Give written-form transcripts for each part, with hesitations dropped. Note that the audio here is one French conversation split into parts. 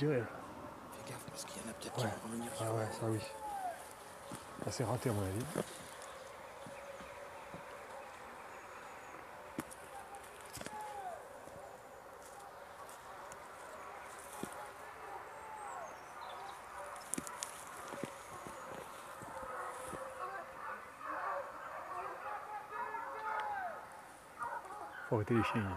durer. Fais gaffe parce qu'il y en a peut-être qui vont revenir sur ouais, ça oui. Ça s'est raté à mon avis. Faut arrêter les chiens.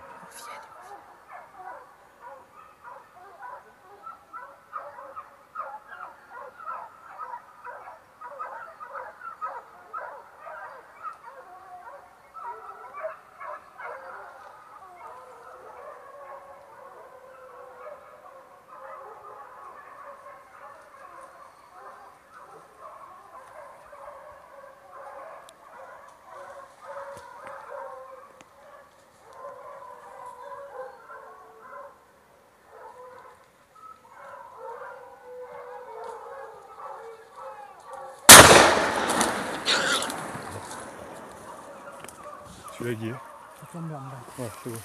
Tu l'as dit, hein? Ça tombe bien, ouais, c'est bon.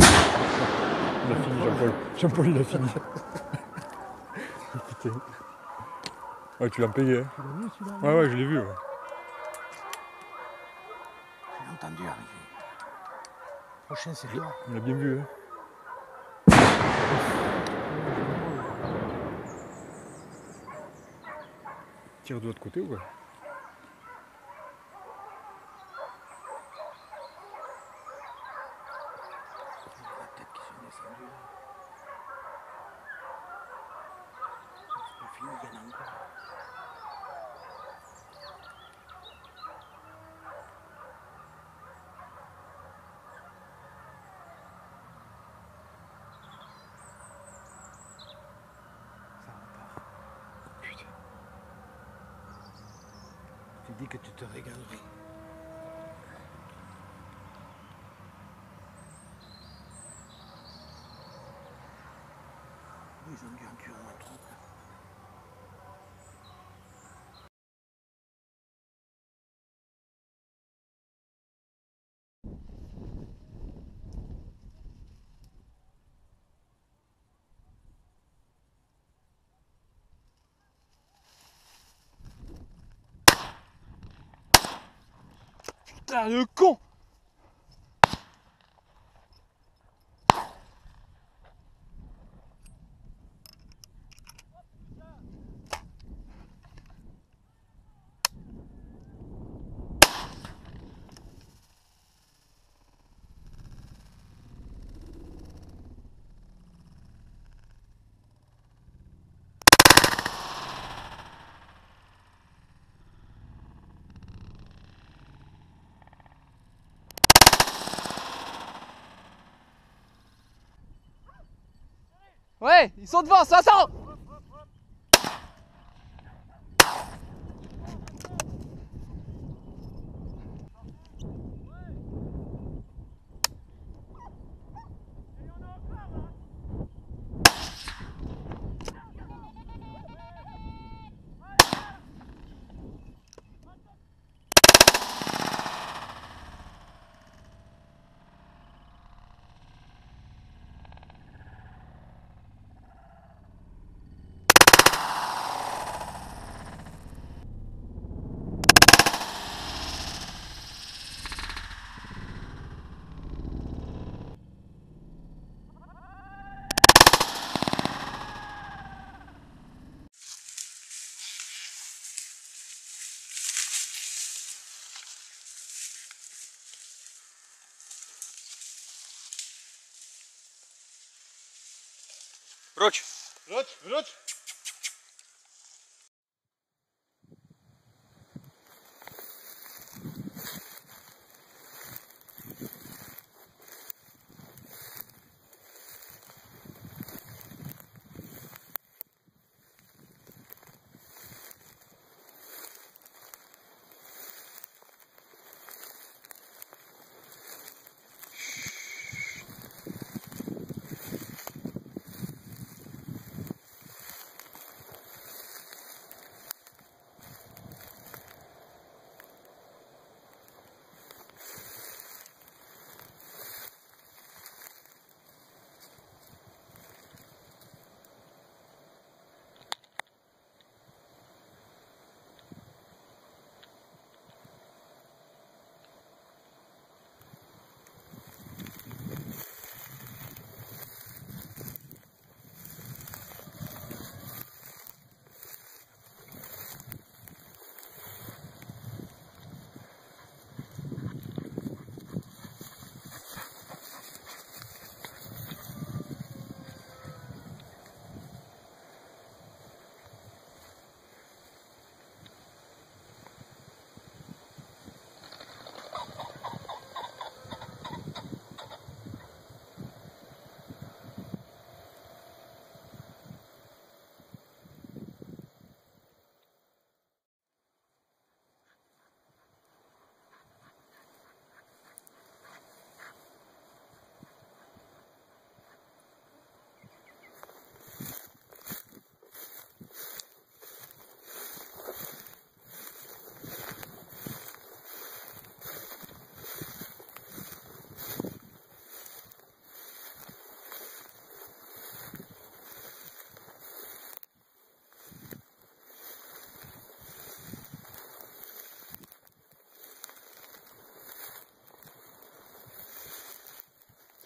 Il a fini, Jean-Paul. Jean-Paul, il a fini. Putain. Ouais, tu l'as payé, hein? Tu l'as vu, celui-là? Ouais, ouais, je l'ai vu, ouais. Je l'ai entendu arriver. Le prochain, c'est toi. On l'a bien vu, hein? De l'autre côté ou quoi? Peut-être qu'ils sont descendus là. C'est pas fini, il y en a encore. Dis que tu te régalerais. Ils ont dû en tuer au moins 30. Putain le con! Ouais, ils sont devant, 500. Wróć! Wróć! Wróć!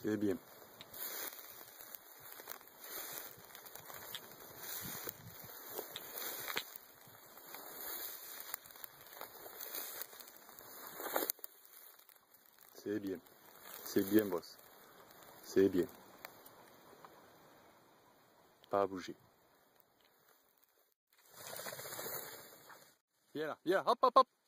C'est bien. C'est bien boss, c'est bien, pas à bouger. Viens là, viens, hop hop hop.